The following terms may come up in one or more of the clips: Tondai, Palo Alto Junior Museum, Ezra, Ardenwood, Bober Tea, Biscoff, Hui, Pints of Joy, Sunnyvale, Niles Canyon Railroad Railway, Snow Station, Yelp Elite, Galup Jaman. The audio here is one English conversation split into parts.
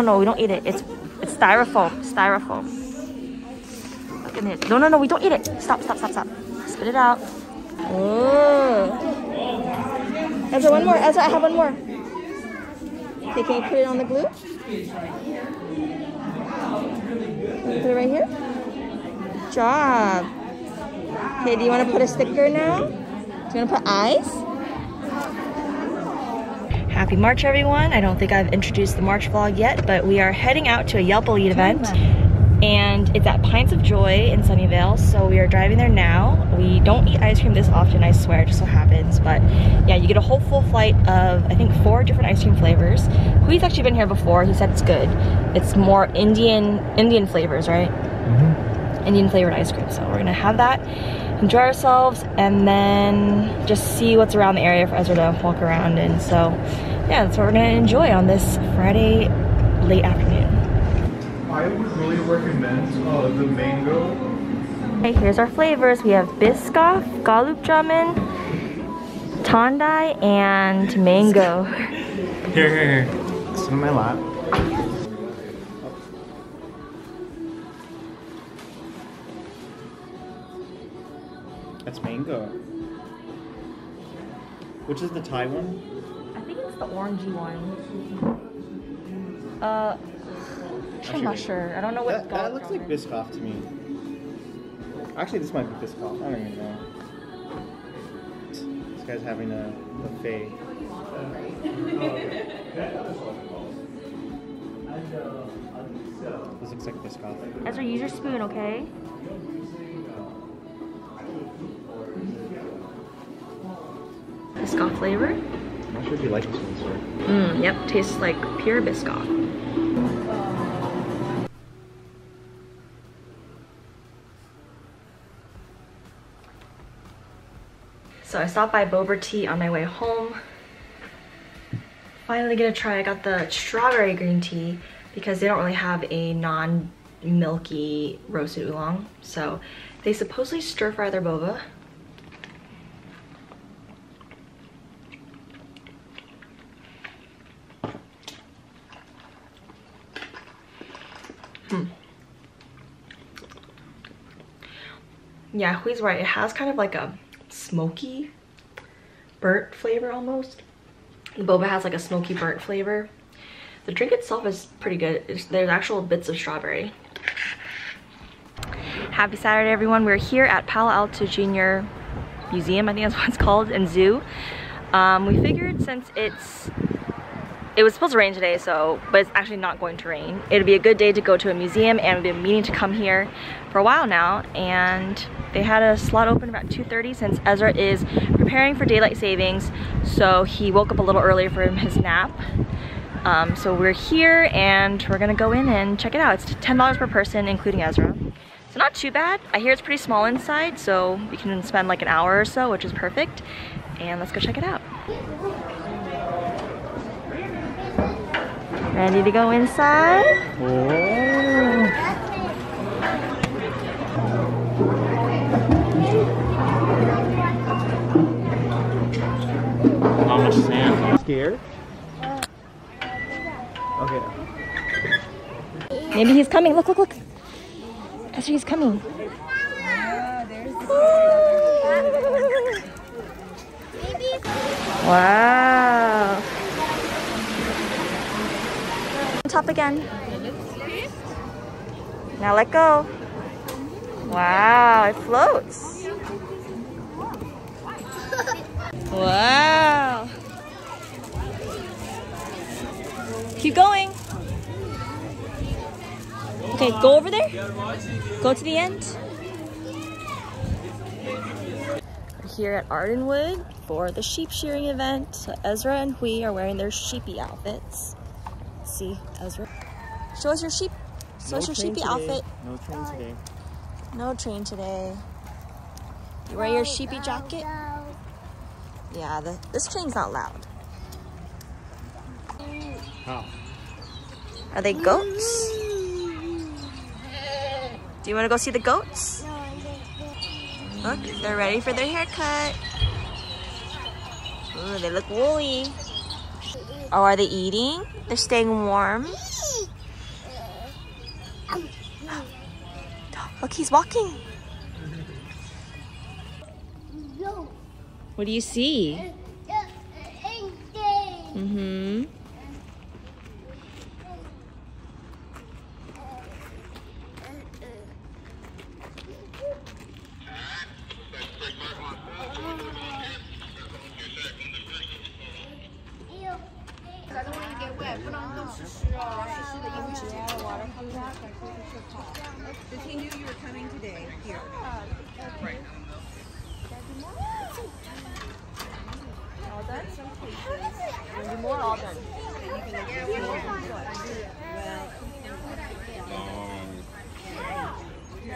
No, we don't eat it. It's styrofoam. Look at it. No, we don't eat it. Stop. Spit it out. Oh. Ezra, one more. Ezra, I have one more. Okay, can you put it on the glue? Put it right here. Good job. Okay, do you want to put a sticker now? Do you want to put eyes? Happy March, everyone. I don't think I've introduced the March vlog yet, but we are heading out to a Yelp Elite event, and it's at Pints of Joy in Sunnyvale, so we are driving there now. We don't eat ice cream this often, I swear, it just so happens, but yeah, you get a whole full flight of, I think, 4 different ice cream flavors. Hui's actually been here before, he said it's good. It's more Indian flavors, right? Mm-hmm. Indian flavored ice cream, so we're gonna have that, enjoy ourselves, and then just see what's around the area for Ezra to walk around in. So yeah, that's what we're gonna enjoy on this Friday late afternoon. I would really recommend the mango. Okay, here's our flavors. We have Biscoff, Galup Jaman, Tondai, and mango. Here. Sit in my lap. That's mango. Which is the Thai one? I think it's the orangey one. I'm not sure. I don't know what that looks like. Biscoff to me. Actually, this might be Biscoff. I don't even know. This guy's having a buffet. This looks like Biscoff. Ezra, use your spoon, okay? Biscoff flavor. I'm not sure if you like this one, sir. Yep, tastes like pure Biscoff. So I stopped by Bober Tea on my way home. Finally gonna try, I got the strawberry green tea because they don't really have a non-milky roasted oolong. So they supposedly stir fry their boba. Yeah, Hui's right. It has kind of like a smoky, burnt flavor almost. The boba has like a smoky, burnt flavor. The drink itself is pretty good. There's actual bits of strawberry. Happy Saturday, everyone. We're here at Palo Alto Junior Museum, I think that's what it's called, and Zoo. We figured since it was supposed to rain today, but it's actually not going to rain. It'd be a good day to go to a museum, and we've been meaning to come here for a while now, and they had a slot open about 2:30 since Ezra is preparing for daylight savings, so he woke up a little earlier from his nap. So we're here, and we're gonna go in and check it out. It's $10 per person, including Ezra. So not too bad. I hear it's pretty small inside, so we can spend like an hour or so, which is perfect. And let's go check it out. Ready to go inside? Whoa. How much sand? Scared? Okay. Maybe he's coming. Look. Ezra, he's coming. Wow. Top again. Now let go. Wow, it floats. Wow. Keep going. Okay, go over there. Go to the end. We're here at Ardenwood for the sheep shearing event. So Ezra and Hui are wearing their sheepy outfits. See, Ezra. Show us your sheep. Show us your sheepy outfit. No train today. No train today. You wear your sheepy jacket? Yeah, this train's not loud. How? Are they goats? Do you want to go see the goats? Look, they're ready for their haircut. Ooh, they look woolly. Oh, are they eating? They're staying warm. Look, he's walking. What do you see? Mm-hmm.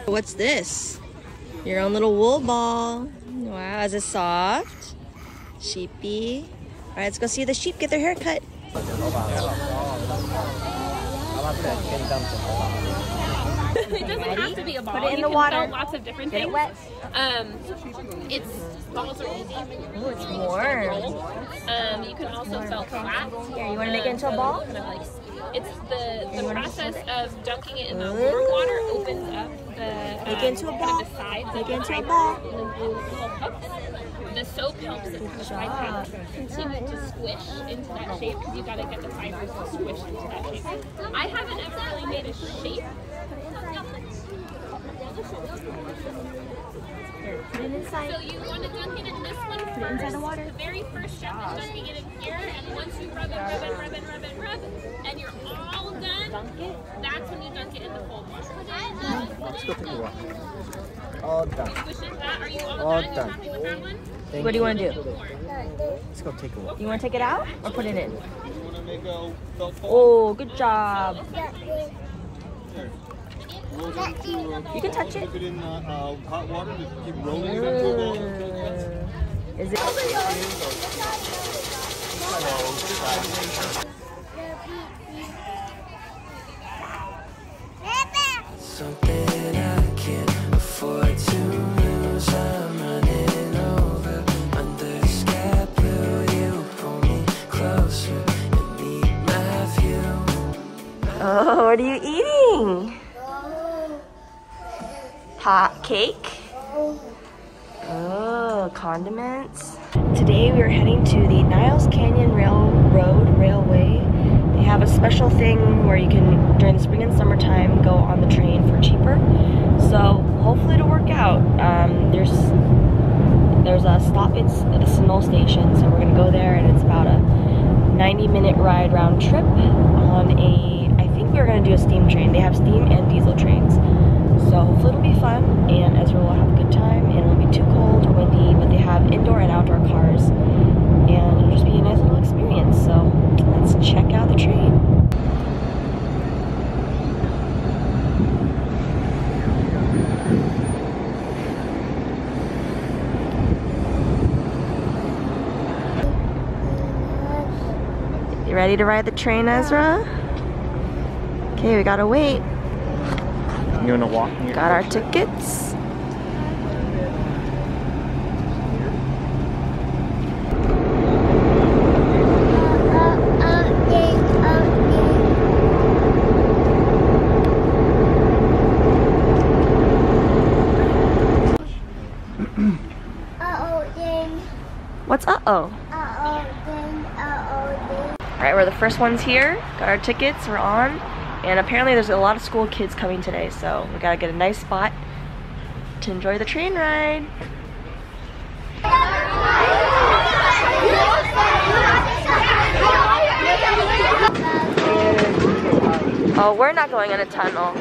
What's this? Your own little wool ball. Wow, is it soft? Sheepy. All right, let's go see the sheep get their hair cut. It doesn't have to be a ball. Put it in the water. You can throw lots of different things. Get it wet. It's balls are easy. Ooh, it's warm. You can also felt flat. Here, you want to make it into a ball? Kind of like, it's the process of dunking it in the warm water opens up the make it into a ball. Make it into a ball. The soap helps it push fibers. Continue to squish into that shape because you gotta get the fibers to squish into that shape. I haven't ever really made a shape. So you want to dunk it in this one first. The very first step is dunking it in here, and once you rub, and you're all done, that's when you dunk it in the cold water. Let's go through the water. All done. Are you all done? What do you want to do? Let's go take a walk. You want to take it out or put it in? Oh, good job. You can touch it. Put it in hot water to keep rolling it into a ball. Is it? Something I can't afford to lose. I'm running over under sky blue. You pull me closer and meet my view. Oh, what are you eating? Hot cake. Oh, condiments. Today we are heading to the Niles Canyon Railroad Railway. They have a special thing where you can, during the spring and summertime, go on the train for cheaper. So hopefully it'll work out. There's a stop at the Snow Station, so we're gonna go there, and it's about a 90-minute ride round trip on a. I think we're gonna do a steam train. They have steam and diesel trains. So hopefully it'll be fun, and Ezra will have a good time, and it won't be too cold or windy, but they have indoor and outdoor cars, and it'll just be a nice little experience, so let's check out the train. You ready to ride the train, Ezra? Okay, we gotta wait. You want to walk? Got our tickets. What's uh-oh? Alright, we're the first ones here. Got our tickets, we're on. And apparently there's a lot of school kids coming today, so we gotta get a nice spot to enjoy the train ride. Oh, we're not going in a tunnel.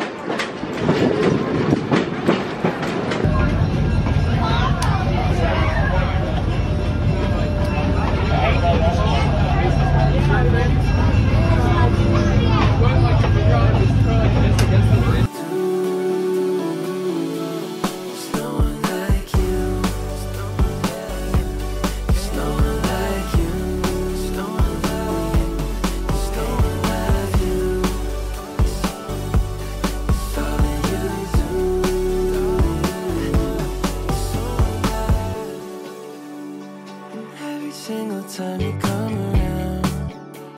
Every single time you come around.